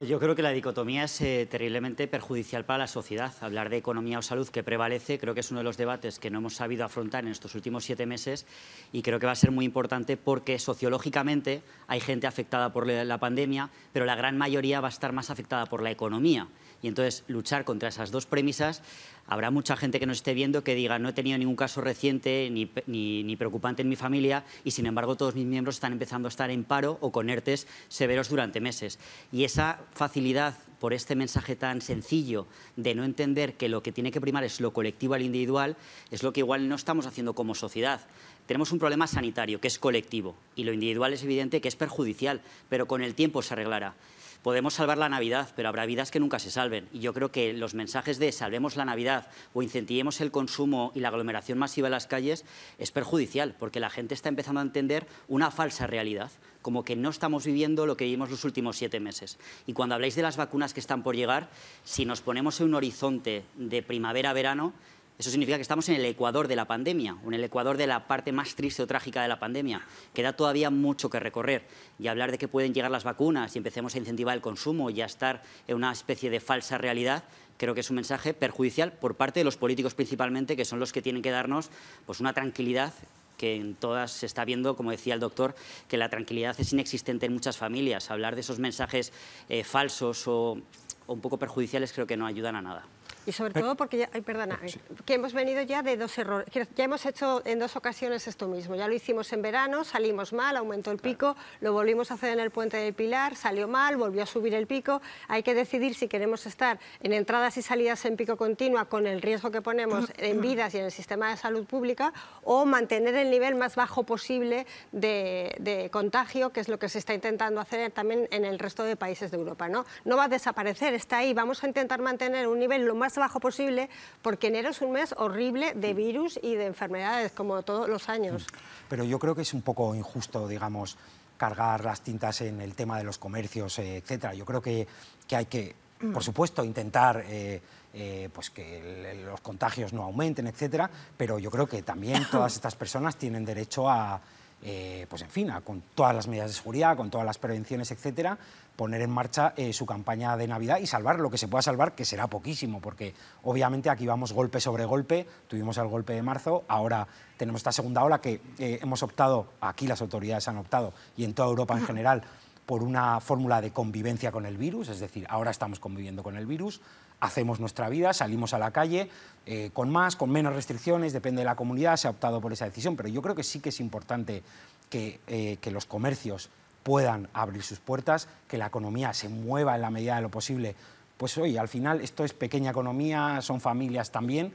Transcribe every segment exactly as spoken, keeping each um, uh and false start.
Yo creo que la dicotomía es eh, terriblemente perjudicial para la sociedad. Hablar de economía o salud que prevalece creo que es uno de los debates que no hemos sabido afrontar en estos últimos siete meses y creo que va a ser muy importante porque sociológicamente hay gente afectada por la pandemia, pero la gran mayoría va a estar más afectada por la economía. Y entonces luchar contra esas dos premisas, habrá mucha gente que nos esté viendo que diga no he tenido ningún caso reciente ni, ni, ni preocupante en mi familia y sin embargo todos mis miembros están empezando a estar en paro o con ERTEs severos durante meses. Y esa facilidad por este mensaje tan sencillo de no entender que lo que tiene que primar es lo colectivo al individual, es lo que igual no estamos haciendo como sociedad. Tenemos un problema sanitario que es colectivo y lo individual es evidente que es perjudicial, pero con el tiempo se arreglará. Podemos salvar la Navidad, pero habrá vidas que nunca se salven. Y yo creo que los mensajes de salvemos la Navidad o incentivemos el consumo y la aglomeración masiva en las calles es perjudicial, porque la gente está empezando a entender una falsa realidad, como que no estamos viviendo lo que vivimos los últimos siete meses. Y cuando habláis de las vacunas que están por llegar, si nos ponemos en un horizonte de primavera-verano, eso significa que estamos en el ecuador de la pandemia, en el ecuador de la parte más triste o trágica de la pandemia. Queda todavía mucho que recorrer. Y hablar de que pueden llegar las vacunas y empecemos a incentivar el consumo y a estar en una especie de falsa realidad, creo que es un mensaje perjudicial por parte de los políticos principalmente, que son los que tienen que darnos pues, una tranquilidad que en todas se está viendo, como decía el doctor, que la tranquilidad es inexistente en muchas familias. Hablar de esos mensajes eh, falsos o, o un poco perjudiciales creo que no ayudan a nada. Y sobre todo porque, ya, ay, perdona, que hemos venido ya de dos errores, que ya hemos hecho en dos ocasiones esto mismo, ya lo hicimos en verano, salimos mal, aumentó el pico, lo volvimos a hacer en el Puente del Pilar, salió mal, volvió a subir el pico, hay que decidir si queremos estar en entradas y salidas en pico continua con el riesgo que ponemos en vidas y en el sistema de salud pública o mantener el nivel más bajo posible de, de contagio, que es lo que se está intentando hacer también en el resto de países de Europa, ¿no? No va a desaparecer, está ahí, vamos a intentar mantener un nivel lo más bajo posible, porque enero es un mes horrible de virus y de enfermedades, como todos los años. Pero yo creo que es un poco injusto, digamos, cargar las tintas en el tema de los comercios, etcétera. Yo creo que, que hay que, por supuesto, intentar eh, eh, pues que el, los contagios no aumenten, etcétera, pero yo creo que también todas estas personas tienen derecho a... Eh, pues en fin, con todas las medidas de seguridad, con todas las prevenciones, etcétera, poner en marcha eh, su campaña de Navidad y salvar lo que se pueda salvar, que será poquísimo, porque obviamente aquí vamos golpe sobre golpe, tuvimos el golpe de marzo, ahora tenemos esta segunda ola que eh, hemos optado, aquí las autoridades han optado, y en toda Europa en general, por una fórmula de convivencia con el virus, es decir, ahora estamos conviviendo con el virus, hacemos nuestra vida, salimos a la calle, eh, con más, con menos restricciones, depende de la comunidad, se ha optado por esa decisión, pero yo creo que sí que es importante que, eh, que los comercios puedan abrir sus puertas, que la economía se mueva en la medida de lo posible. Pues oye, al final esto es pequeña economía, son familias también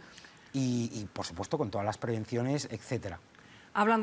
y, y por supuesto con todas las prevenciones, etcétera. Hablando